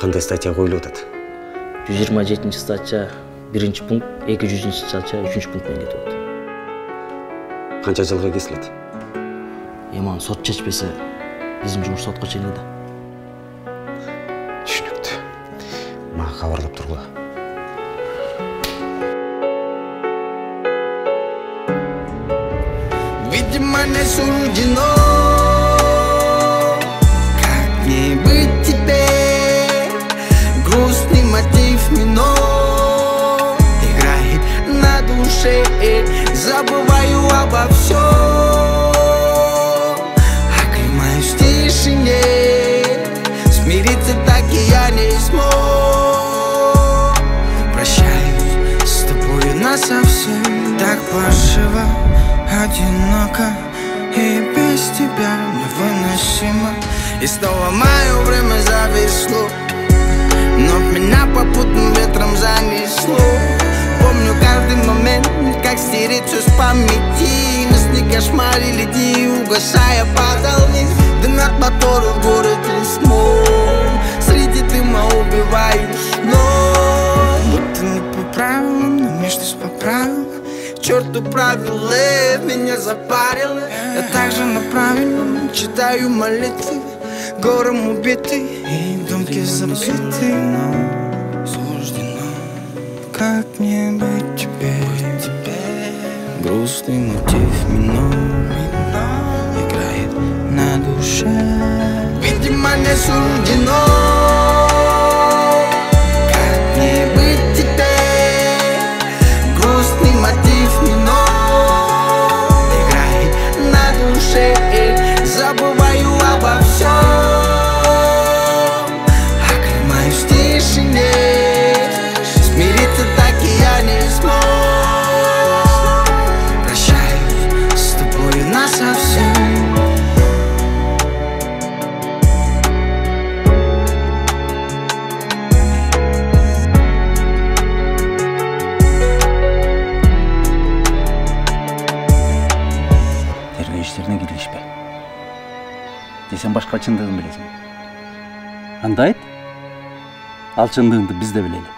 Қандай статья қойылып отыр? 127 статья, 1 пункт, 200 статья, 3 пунктмен кетіп отыр. Қанша жылға кесіледі? Еман, сот шешпесе, біздің жұмыс сотқа шегіледі. Түсінікті. Маған хабарлап тұрғыла. Видимо, не суждено, как не быть теперь. Грустный мотив минор играет на душе. Забываю обо всем, оклемаюсь в тишине. Смириться так и я не смог. Прощаюсь с тобой насовсем. Так поживо, одиноко и без тебя невыносимо. И снова мое время зависло, но меня попутным ветром занесло. Помню каждый момент, как стереть все с памяти. Мысли кошмарили дни, угасая падал вниз. Дымят моторы в город лесной, среди дыма убиваешь ног. Будто не по правилам, но между по правилам. Черту правила меня запарило. Я также направленно читаю молитвы. Гором убитый и думки забиты. Как мне быть теперь? Грустный мотив минор играет на душе. Видимо, не суждено. Как мне быть теперь? Грустный мотив минор играет на душе. Забываю обо всем, оклемаюсь в тишине. Десем башка чындығын білесің. Андайт, ал чындығынды біз де білелі.